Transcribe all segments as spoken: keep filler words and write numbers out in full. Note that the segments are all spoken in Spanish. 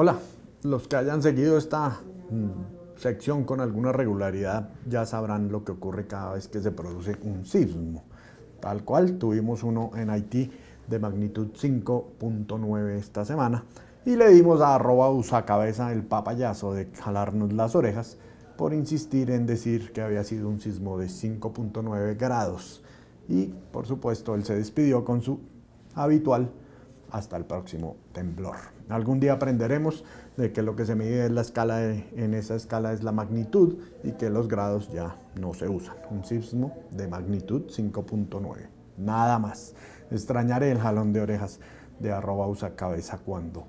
Hola, los que hayan seguido esta mm, sección con alguna regularidad ya sabrán lo que ocurre cada vez que se produce un sismo. Tal cual, tuvimos uno en Haití de magnitud cinco punto nueve esta semana y le dimos a arroba usacabeza el papayazo de jalarnos las orejas por insistir en decir que había sido un sismo de cinco punto nueve grados. Y, por supuesto, él se despidió con su habitual hasta el próximo temblor. Algún día aprenderemos de que lo que se mide en, la escala de, en esa escala es la magnitud y que los grados ya no se usan. Un sismo de magnitud cinco punto nueve. Nada más. Extrañaré el jalón de orejas de arroba usacabeza cuando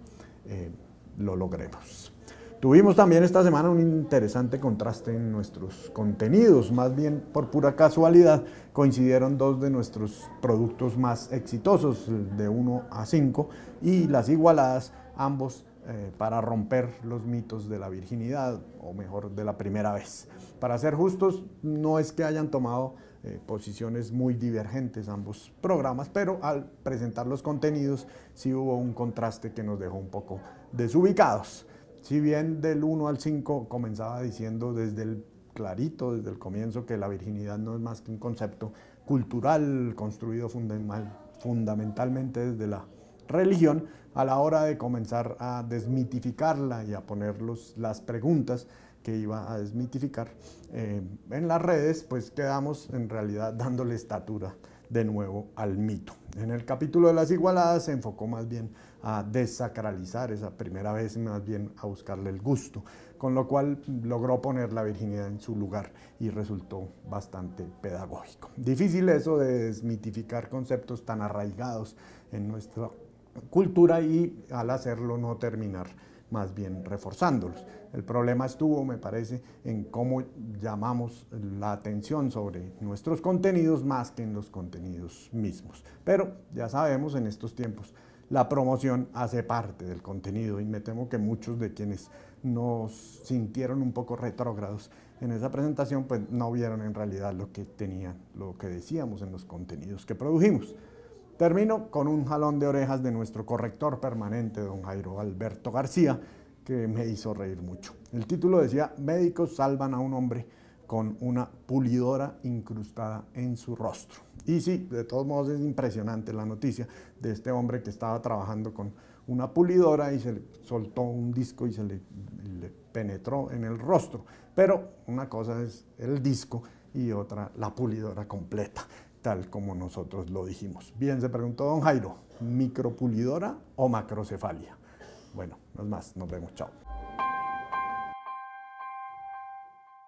eh, lo logremos. Tuvimos también esta semana un interesante contraste en nuestros contenidos. Más bien, por pura casualidad, coincidieron dos de nuestros productos más exitosos, de uno a cinco y las igualadas, ambos eh, para romper los mitos de la virginidad, o mejor, de la primera vez. Para ser justos, no es que hayan tomado eh, posiciones muy divergentes ambos programas, pero al presentar los contenidos sí hubo un contraste que nos dejó un poco desubicados. Si bien del uno al cinco comenzaba diciendo desde el clarito, desde el comienzo, que la virginidad no es más que un concepto cultural construido fundamental, fundamentalmente desde la religión, a la hora de comenzar a desmitificarla y a poner los, las preguntas que iba a desmitificar eh, en las redes, pues quedamos en realidad dándole estatura de nuevo al mito. En el capítulo de las igualadas se enfocó más bien a desacralizar esa primera vez, más bien a buscarle el gusto, con lo cual logró poner la virginidad en su lugar y resultó bastante pedagógico. Difícil eso de desmitificar conceptos tan arraigados en nuestra cultura y al hacerlo no terminar más bien reforzándolos. El problema estuvo, me parece, en cómo llamamos la atención sobre nuestros contenidos más que en los contenidos mismos. Pero ya sabemos, en estos tiempos la promoción hace parte del contenido y me temo que muchos de quienes nos sintieron un poco retrógrados en esa presentación pues no vieron en realidad lo que tenían, lo que decíamos en los contenidos que produjimos. Termino con un jalón de orejas de nuestro corrector permanente, don Jairo Alberto García, que me hizo reír mucho. El título decía: médicos salvan a un hombre con una pulidora incrustada en su rostro. Y sí, de todos modos es impresionante la noticia de este hombre que estaba trabajando con una pulidora y se le soltó un disco y se le, le penetró en el rostro. Pero una cosa es el disco y otra la pulidora completa, tal como nosotros lo dijimos. Bien, se preguntó don Jairo, ¿micropulidora o macrocefalia? Bueno, no es más, nos vemos, chao.